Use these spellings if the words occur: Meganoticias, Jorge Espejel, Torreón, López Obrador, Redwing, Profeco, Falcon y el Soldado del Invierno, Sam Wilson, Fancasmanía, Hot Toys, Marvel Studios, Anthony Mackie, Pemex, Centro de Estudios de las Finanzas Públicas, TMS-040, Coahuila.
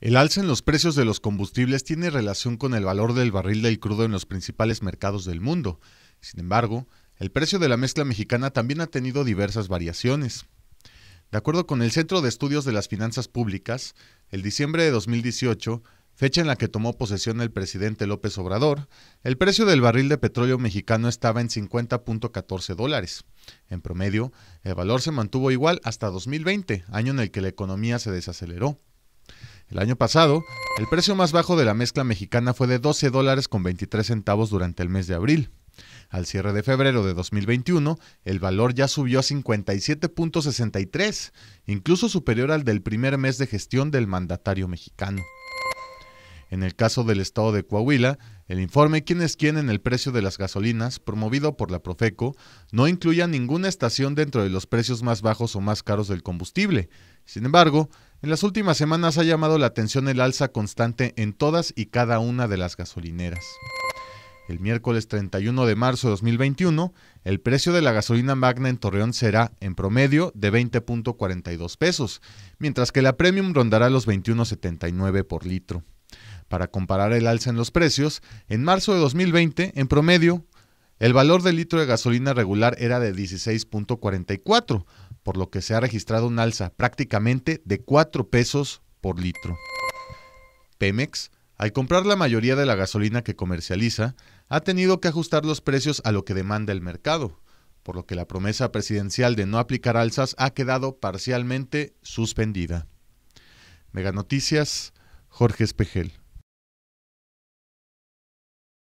El alza en los precios de los combustibles tiene relación con el valor del barril del crudo en los principales mercados del mundo. Sin embargo, el precio de la mezcla mexicana también ha tenido diversas variaciones. De acuerdo con el Centro de Estudios de las Finanzas Públicas, el diciembre de 2018, fecha en la que tomó posesión el presidente López Obrador, el precio del barril de petróleo mexicano estaba en $50.14. En promedio, el valor se mantuvo igual hasta 2020, año en el que la economía se desaceleró. El año pasado, el precio más bajo de la mezcla mexicana fue de $12.23 durante el mes de abril. Al cierre de febrero de 2021, el valor ya subió a $57.63, incluso superior al del primer mes de gestión del mandatario mexicano. En el caso del estado de Coahuila, el informe ¿Quién es quién en el precio de las gasolinas?, promovido por la Profeco, no incluía ninguna estación dentro de los precios más bajos o más caros del combustible. Sin embargo, en las últimas semanas ha llamado la atención el alza constante en todas y cada una de las gasolineras. El miércoles 31 de marzo de 2021, el precio de la gasolina magna en Torreón será, en promedio, de $20.42, mientras que la Premium rondará los $21.79 por litro. Para comparar el alza en los precios, en marzo de 2020, en promedio, el valor del litro de gasolina regular era de $16.44, por lo que se ha registrado un alza prácticamente de 4 pesos por litro. Pemex, al comprar la mayoría de la gasolina que comercializa, ha tenido que ajustar los precios a lo que demanda el mercado, por lo que la promesa presidencial de no aplicar alzas ha quedado parcialmente suspendida. Meganoticias, Jorge Espejel.